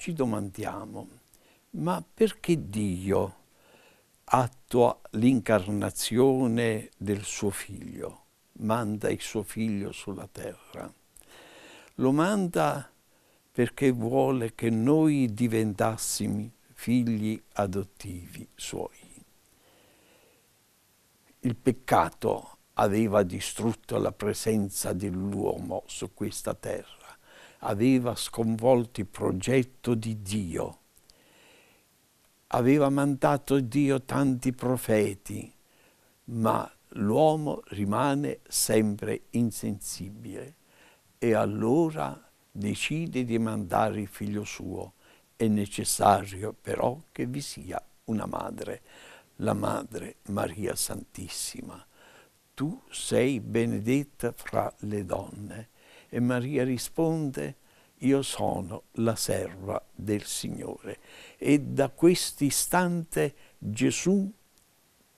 ci domandiamo, ma perché Dio attua l'incarnazione del suo Figlio, manda il suo Figlio sulla terra? Lo manda perché vuole che noi diventassimo figli adottivi suoi. Il peccato aveva distrutto la presenza dell'uomo su questa terra, aveva sconvolto il progetto di Dio, aveva mandato Dio tanti profeti, ma l'uomo rimane sempre insensibile e allora decide di mandare il figlio suo. È necessario però che vi sia una madre, la madre Maria Santissima. Tu sei benedetta fra le donne. E Maria risponde: io sono la serva del Signore. E da questo istante Gesù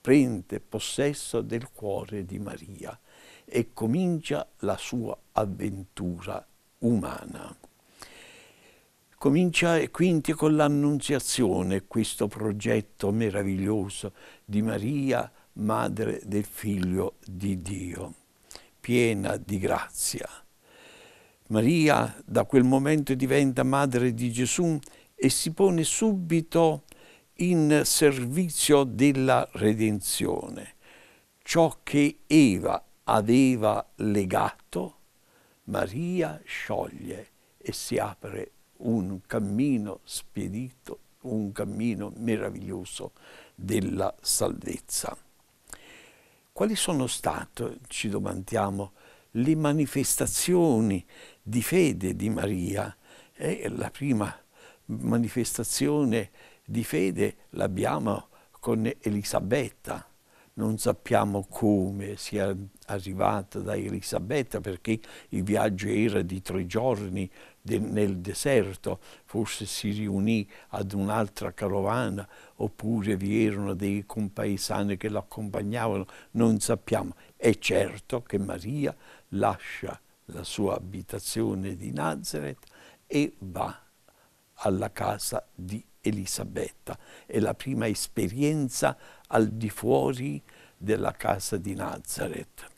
prende possesso del cuore di Maria e comincia la sua avventura umana. Comincia quindi con l'Annunziazione, questo progetto meraviglioso di Maria, madre del Figlio di Dio, piena di grazia. Maria da quel momento diventa madre di Gesù e si pone subito in servizio della redenzione. Ciò che Eva aveva legato, Maria scioglie e si apre un cammino spedito, un cammino meraviglioso della salvezza. Quali sono state, ci domandiamo, le manifestazioni di fede di Maria? La prima manifestazione di fede l'abbiamo con Elisabetta. Non sappiamo come sia arrivata da Elisabetta, perché il viaggio era di 3 giorni nel deserto, forse si riunì ad un'altra carovana, oppure vi erano dei compaesani che l'accompagnavano, non sappiamo. È certo che Maria lascia la sua abitazione di Nazareth e va alla casa di Elisabetta. È la prima esperienza al di fuori della casa di Nazareth.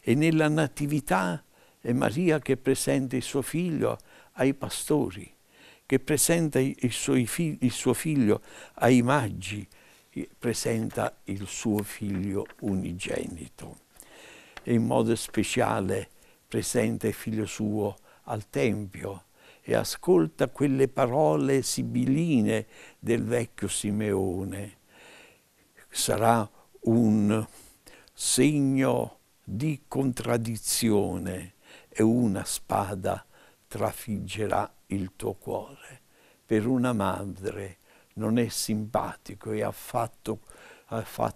E nella Natività è Maria che presenta il suo figlio ai pastori, che presenta il suo figlio ai magi, presenta il suo figlio unigenito. E in modo speciale presenta il figlio suo al Tempio e ascolta quelle parole sibiline del vecchio Simeone. Sarà un segno di contraddizione e una spada trafiggerà il tuo cuore. Per una madre non è simpatico e ha fatto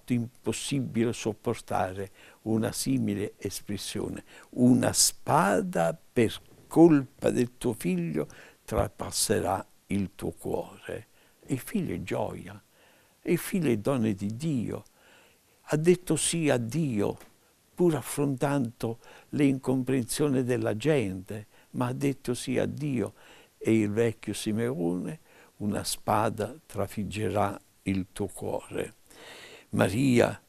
impossibile sopportare una simile espressione. Una spada per colpa del tuo figlio trapasserà il tuo cuore. Il figlio è gioia, il figlio è dono di Dio. Ha detto sì a Dio, pur affrontando le incomprensioni della gente, ma ha detto sì a Dio. E il vecchio Simeone, una spada trafiggerà il tuo cuore. Maria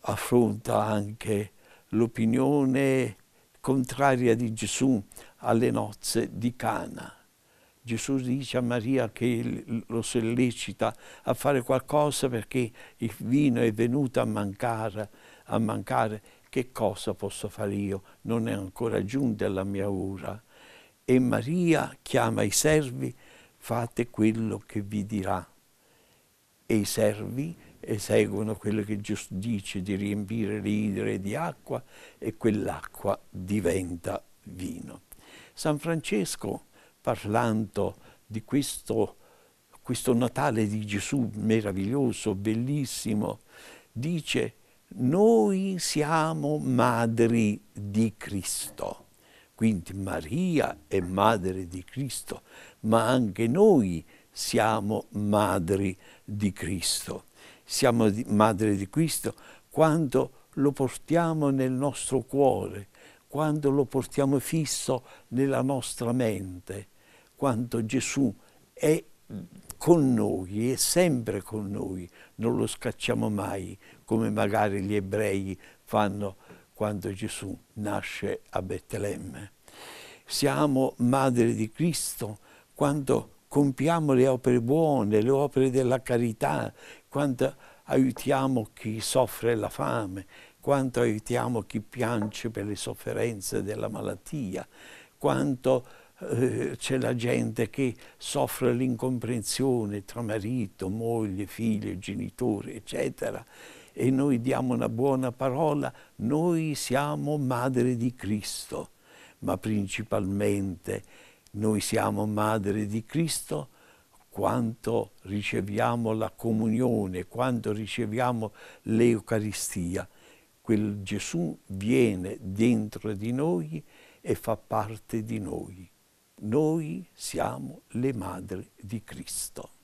affronta anche l'opinione contraria di Gesù alle nozze di Cana. Gesù dice a Maria che lo sollecita a fare qualcosa perché il vino è venuto a mancare. Che cosa posso fare io? Non è ancora giunta la mia ora. E Maria chiama i servi: fate quello che vi dirà. E i servi eseguono quello che Gesù dice, di riempire le idre di acqua, e quell'acqua diventa vino. San Francesco, parlando di questo Natale di Gesù meraviglioso, bellissimo, dice: noi siamo madri di Cristo. Quindi Maria è madre di Cristo, ma anche noi siamo madri di Cristo. Siamo madre di Cristo quando lo portiamo nel nostro cuore, quando lo portiamo fisso nella nostra mente, quando Gesù è con noi, è sempre con noi, non lo scacciamo mai, come magari gli ebrei fanno quando Gesù nasce a Betlemme. Siamo madre di Cristo quando compiamo le opere buone, le opere della carità, quando aiutiamo chi soffre la fame, quanto aiutiamo chi piange per le sofferenze della malattia, quanto c'è la gente che soffre l'incomprensione tra marito, moglie, figlio, genitore, eccetera, e noi diamo una buona parola. Noi siamo madre di Cristo, ma principalmente noi siamo madre di Cristo quando riceviamo la comunione, quando riceviamo l'Eucaristia. Quel Gesù viene dentro di noi e fa parte di noi. Noi siamo le madri di Cristo.